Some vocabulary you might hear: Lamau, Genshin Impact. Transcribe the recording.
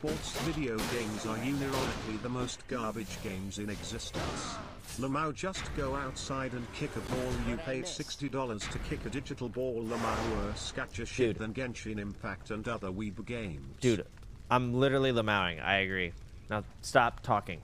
sports video games are unironically the most garbage games in existence. Lamau, just go outside and kick a ball. You pay $60 to kick a digital ball. Lamau, worse catcher shit than Genshin Impact and other weeb games. Dude, I'm literally Lamauing. I agree. Now stop talking.